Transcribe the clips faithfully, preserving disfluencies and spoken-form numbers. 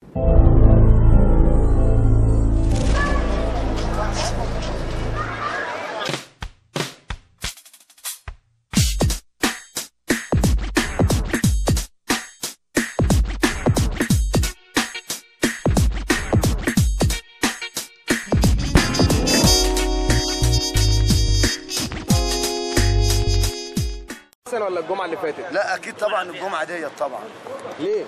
ولا الجمعه اللي فاتت؟ لا اكيد طبعا الجمعه ديت طبعا. ليه؟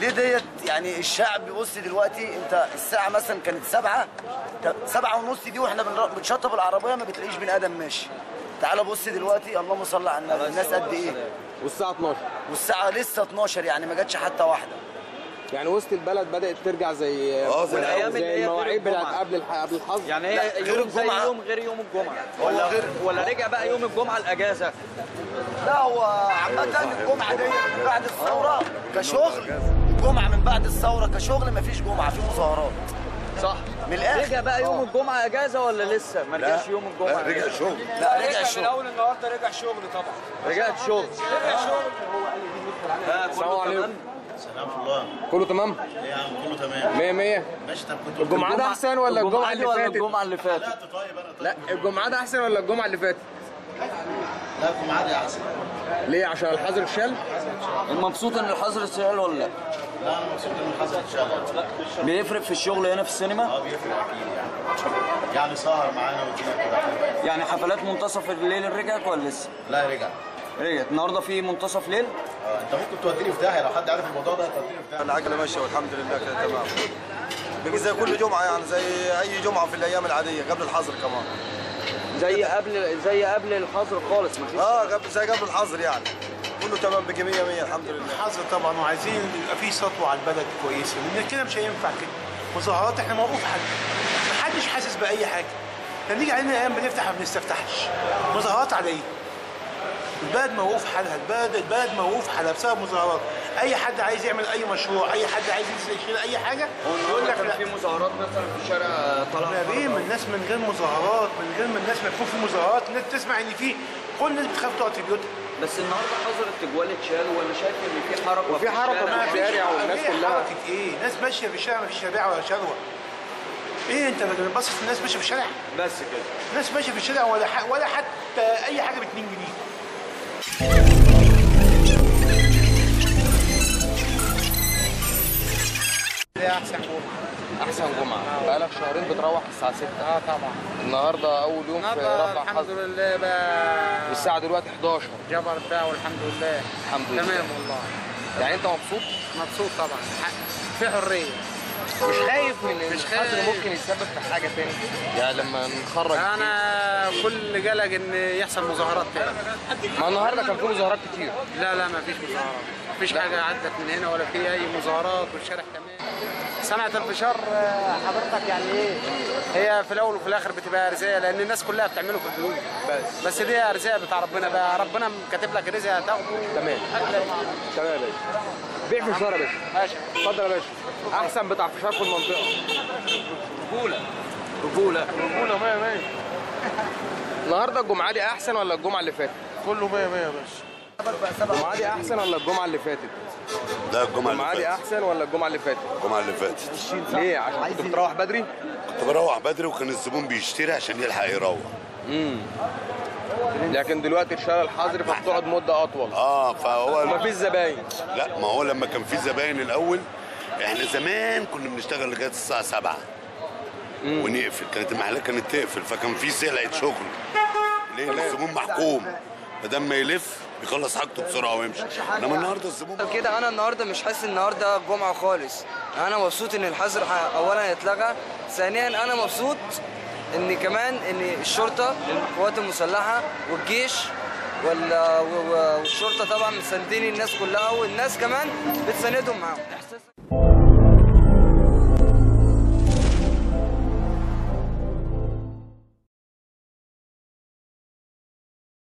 ليه ديت يعني الشعب بص دلوقتي انت الساعه مثلا كانت سبعة سبعة ونص دي واحنا بنشطب العربيه ما بتلاقيش بني ادم ماشي. تعال بص دلوقتي اللهم صل على النبي الناس قد ايه؟ والساعه اتناشر والساعه لسه اتناشر يعني ما جاتش حتى واحده. يعني وسط البلد بدات ترجع زي اه زي الايام اللي هي المواعيد بتاعت قبل قبل الحظ. يعني هي يوم زي يوم غير يوم الجمعه ولا غير ولا رجع بقى يوم الجمعه الاجازه. لا هو عامة الجمعة دي من بعد الثورة كشغل، الجمعة من بعد الثورة كشغل مفيش جمعة، في مظاهرات. صح. من الآخر. رجع بقى يوم الجمعة إجازة ولا لسه؟ ما رجعش يوم الجمعة. لا رجع شغل. لا رجع شغل. من أول النهارده رجع شغل طبعًا. رجعت شغل. رجع شغل. هو قال لي دي السلام عليكم. سلام الله. كله تمام؟ ايه يا عم كله تمام. مية مية. ماشي طب كنت الجمعة ده أحسن ولا الجمعة اللي فاتت؟ الجمعة اللي فاتت. طيب أنا طيب. لا الجمعة ده أحسن ولا الجمعة اللي فاتت؟ لا الجمعة دي أحسن. ليه؟ عشان الحظر اتشال؟ مبسوط إن الحظر اتشال ولا لا؟ لا أنا مبسوط إن الحظر اتشال. بيفرق في الشغل هنا في السينما؟ أه بيفرق أكيد يعني. يعني سهر معانا والدنيا كده. يعني حفلات منتصف الليل رجعت ولا لسه؟ لا رجعت. رجعت، النهارده في منتصف ليل؟ أه أنت ممكن توديني في داهية لو حد عارف الموضوع ده توديني في داهية. العجلة ماشية والحمد لله كده تمام. بيجي زي كل جمعة يعني زي أي جمعة في الأيام العادية قبل الحظر كمان. زي قبل زي قبل الحظر خالص مفيش اه قبل زي قبل الحظر يعني كله تمام بيجي مية مية الحمد لله. الحظر طبعا وعايزين يبقى في سطوه على البلد كويسه لان كده مش هينفع كده مظاهرات احنا موقوف حد محدش حاسس باي حاجه كان نيجي علينا ايام بنفتح ما بنستفتحش مظاهرات على ايه؟ البلد موقوف حالها البلد البلد موقوف حالها بسبب مظاهرات اي حد عايز يعمل اي مشروع اي حد عايز يشيل اي حاجه يقول لك لا في مظاهرات مثلا في شارع طلعت ليه من الناس من غير مظاهرات من غير ما الناس مكفوف في مظاهرات الناس تسمع ان في كل الناس بتخاف تقعد في بيوتها بس النهارده حظر التجوال اتشال وانا شايف ان في حركه وفي حركه في الشارع والناس كلها حركه ايه؟ ناس ماشيه في الشارع مفيش شباع ولا شروه ايه انت باصص الناس ماشيه في الشارع بس كده ناس ماشيه في الشارع ولا ولا حتى اي حاجه ب اتنين جنيه أحسن جمعة أحسن جمعة بقالك شهرين بتروح الساعة ستة أه طبعا النهاردة أول يوم في ربع الحمد لله بقى والساعة دلوقتي حداشر جبر بقى والحمد لله الحمد لله تمام والله يعني أنت مبسوط؟ مبسوط طبعا في حرية مش خايف من مش خايف ممكن يتسبب في حاجه تاني يعني لما نخرج انا كتير. كل قلق ان يحصل مظاهرات تاني ما النهارده كان في مظاهرات كتير لا لا ما فيش مظاهرات ما فيش حاجه عدت من هنا ولا في اي مظاهرات والشارع تمام صنعه الفشار حضرتك يعني ايه هي في الاول وفي الاخر بتبقى ارزاق لان الناس كلها بتعمله في البيوت بس بس دي ارزاق بتاع ربنا بقى ربنا كاتب لك رزق هتاخده تمام تمام يا باشا بيع فشار يا باشا ماشي اتفضل يا باشا احسن بتاع فشار في المنطقه رجوله رجوله رجوله مية مية النهارده الجمعه دي احسن ولا الجمعه اللي فاتت؟ كله مية مية يا باشا الجمعه دي احسن ولا الجمعه اللي فاتت؟ لا الجمعه اللي فاتت دي احسن ولا الجمعه اللي فاتت؟ الجمعه اللي فاتت ليه؟ عشان كنت بتروح بدري؟ كنت بروح بدري وكان الزبون بيشتري عشان يلحق يروح امم لكن دلوقتي الشارع الحظر فبتقعد مده اطول اه فهو مفيش زباين لا ما هو لما كان في زباين الاول احنا زمان كنا بنشتغل لغايه الساعه سبعة مم. ونقفل كانت المحلات كانت تقفل فكان في سلعه شغل ليه الزبون محكوم ما دام ما يلف بيخلص حاجته بسرعه ويمشي انما النهارده الزبون كده انا النهارده مش حاسس النهارده جمعه خالص انا مبسوط ان الحظر اولا يتلغى ثانيا انا مبسوط ان كمان ان الشرطه والقوات المسلحه والجيش والشرطه طبعا مساندين الناس كلها والناس كمان بتساندهم معاهم